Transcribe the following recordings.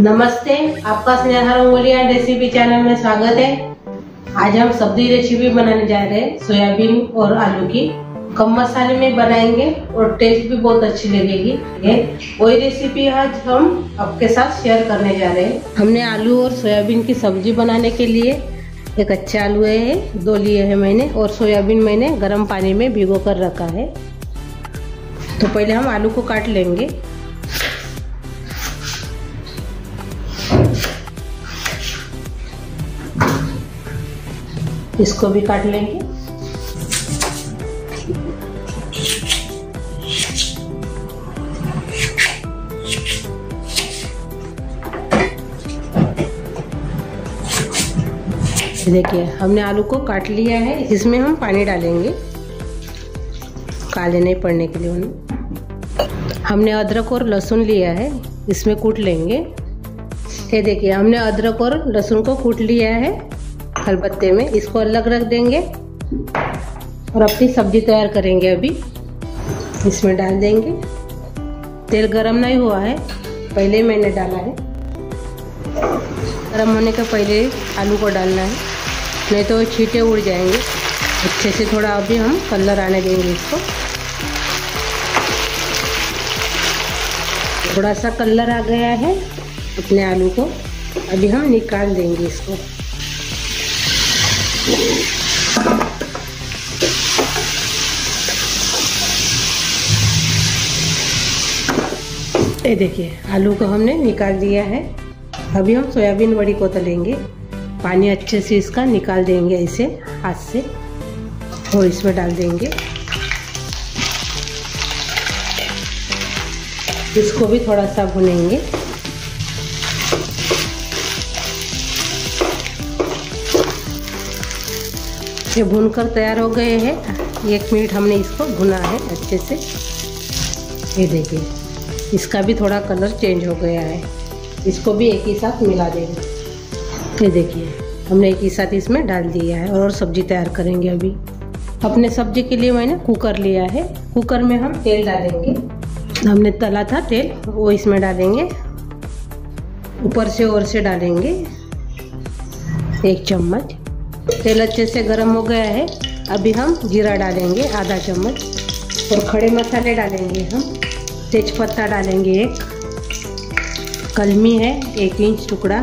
नमस्ते, आपका Sneha Rangoli and recipe channel में स्वागत है। आज हम सब्जी रेसिपी बनाने जा रहे हैं सोयाबीन और आलू की। कम मसाले में बनाएंगे और टेस्ट भी बहुत अच्छी लगेगी। वही रेसिपी आज हम आपके साथ शेयर करने जा रहे हैं। हमने आलू और सोयाबीन की सब्जी बनाने के लिए एक अच्छा आलू है दो लिए है मैंने, और सोयाबीन मैंने गर्म पानी में भिगो कर रखा है। तो पहले हम आलू को काट लेंगे। इसको भी काट लेंगे। देखिए हमने आलू को काट लिया है। इसमें हम पानी डालेंगे काले नहीं पड़ने के लिए। हमने अदरक और लहसुन लिया है, इसमें कूट लेंगे। ये देखिए हमने अदरक और लहसुन को कूट लिया है खलबत्ते में। इसको अलग रख देंगे और अपनी सब्जी तैयार करेंगे। अभी इसमें डाल देंगे। तेल गरम नहीं हुआ है, पहले मैंने डाला है। गरम होने के पहले आलू को डालना है, नहीं तो छींटे उड़ जाएंगे। अच्छे से थोड़ा अभी हम कलर आने देंगे इसको। थोड़ा सा कलर आ गया है अपने आलू को, अभी हम निकाल देंगे इसको। ये देखिए आलू को हमने निकाल दिया है। अभी हम सोयाबीन बड़ी को तलेंगे। पानी अच्छे से इसका निकाल देंगे ऐसे हाथ से, और इसमें डाल देंगे। इसको भी थोड़ा सा भुनेंगे। ये भूनकर तैयार हो गए हैं। 1 मिनट हमने इसको भुना है अच्छे से। ये देखिए इसका भी थोड़ा कलर चेंज हो गया है। इसको भी एक ही साथ मिला देंगे। ये देखिए हमने एक ही साथ इसमें डाल दिया है और सब्जी तैयार करेंगे। अभी अपने सब्जी के लिए मैंने कुकर लिया है। कुकर में हम तेल डालेंगे। हमने तला था तेल, वो इसमें डालेंगे। ऊपर से और से डालेंगे 1 चम्मच। तेल अच्छे से गर्म हो गया है। अभी हम जीरा डालेंगे 1/2 चम्मच, और खड़े मसाले डालेंगे। हम तेजपत्ता डालेंगे 1, कलमी है 1 इंच टुकड़ा,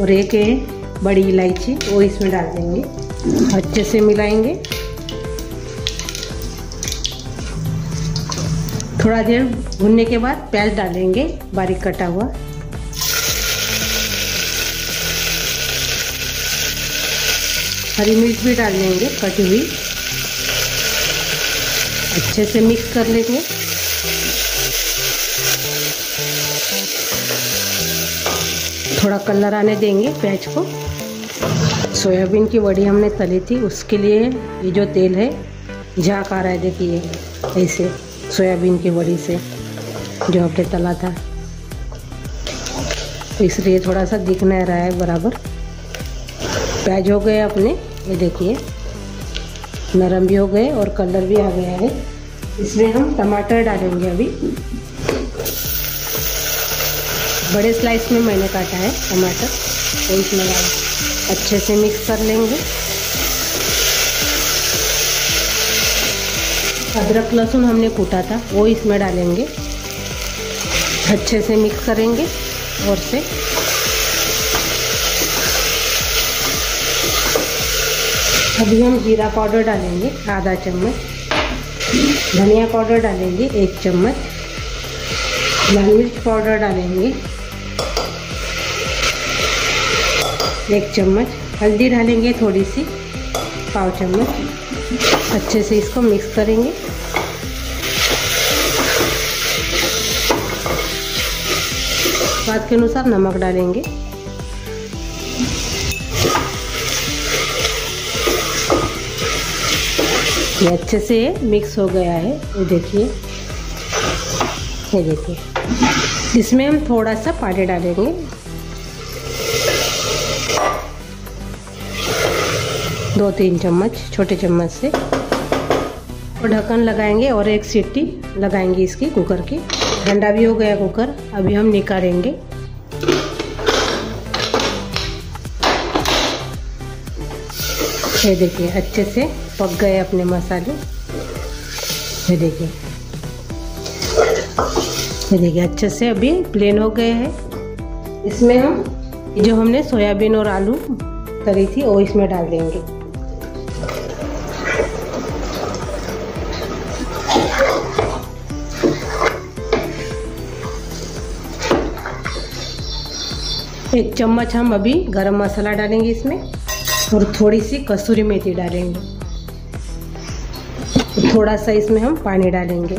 और 1 है बड़ी इलायची, वो इसमें डाल देंगे। अच्छे से मिलाएंगे। थोड़ा देर भुनने के बाद प्याज डालेंगे बारीक कटा हुआ। हरी मिर्च भी डाल देंगे कटी हुई। अच्छे से मिक्स कर लेंगे। थोड़ा कलर आने देंगे प्याज को। सोयाबीन की वड़ी हमने तली थी, उसके लिए ये जो तेल है झाँक आ रहा है। देखिए ऐसे सोयाबीन की वड़ी से जो हमने तला था, इसलिए थोड़ा सा दिख नहीं रहा है बराबर। प्याज हो गए अपने, ये देखिए नरम भी हो गए और कलर भी आ गया है। इसमें हम टमाटर डालेंगे। अभी बड़े स्लाइस में मैंने काटा है टमाटर, तो इसमें डाल अच्छे से मिक्स कर लेंगे। अदरक लहसुन हमने कूटा था, वो इसमें डालेंगे। अच्छे से मिक्स करेंगे और से। अभी हम जीरा पाउडर डालेंगे 1/2 चम्मच, धनिया पाउडर डालेंगे 1 चम्मच, लाल मिर्च पाउडर डालेंगे 1 चम्मच, हल्दी डालेंगे थोड़ी सी 1/4 चम्मच। अच्छे से इसको मिक्स करेंगे। स्वाद के अनुसार नमक डालेंगे। ये अच्छे से मिक्स हो गया है। ये देखिए, ये देखिए इसमें हम थोड़ा सा पानी डालेंगे। दो 3 चम्मच छोटे चम्मच से, और ढक्कन लगाएंगे और 1 सीटी लगाएंगे इसकी कुकर की। ठंडा भी हो गया कुकर, अभी हम निकालेंगे। ये देखिए अच्छे से पक गए अपने मसाले। ये देखिए अच्छे से अभी प्लेन हो गए हैं। इसमें हम जो हमने सोयाबीन और आलू तली थी वो इसमें डाल देंगे। एक चम्मच हम अभी गरम मसाला डालेंगे इसमें और थोड़ी सी कसूरी मेथी डालेंगे। थोड़ा सा इसमें हम पानी डालेंगे।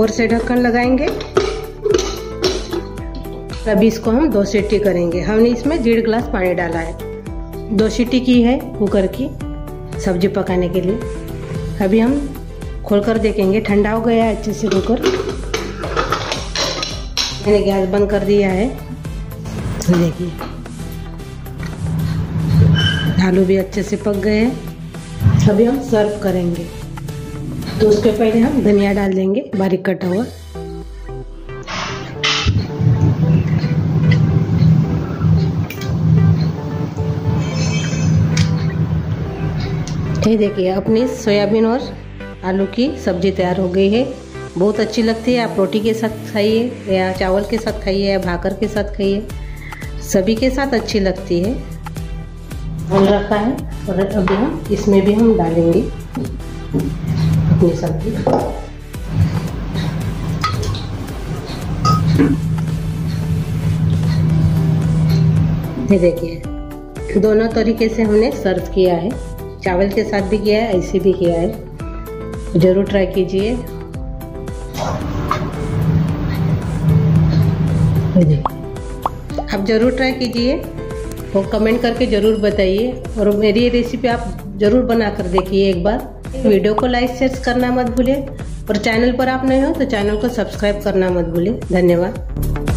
और से ढक्कन लगाएंगे। अभी इसको हम 2 सीटी करेंगे। हमने इसमें 1.5 ग्लास पानी डाला है। 2 सीटी की है कुकर की सब्जी पकाने के लिए। अभी हम खोलकर देखेंगे। ठंडा हो गया है अच्छे से कुकर। मैंने गैस बंद कर दिया है। देखिए आलू भी अच्छे से पक गए हैं। अभी हम सर्व करेंगे। तो उसके पहले हम धनिया डाल देंगे बारीक कटा हुआ। ये देखिए अपनी सोयाबीन और आलू की सब्जी तैयार हो गई है। बहुत अच्छी लगती है। आप रोटी के साथ खाइए या चावल के साथ खाइए या भाकर के साथ खाइए, सभी के साथ अच्छी लगती है। हम रखा है और अभी हम इसमें भी हम डालेंगे अपनी सब्जी। ये देखिए दोनों तरीके से हमने सर्व किया है। चावल के साथ भी किया है, ऐसे भी किया है। ज़रूर ट्राई कीजिए। आप ज़रूर ट्राई कीजिए और कमेंट करके ज़रूर बताइए। और मेरी ये रेसिपी आप ज़रूर बना कर देखिए एक बार। वीडियो को लाइक शेयर करना मत भूलिए और चैनल पर आप नए हो तो चैनल को सब्सक्राइब करना मत भूलिए। धन्यवाद।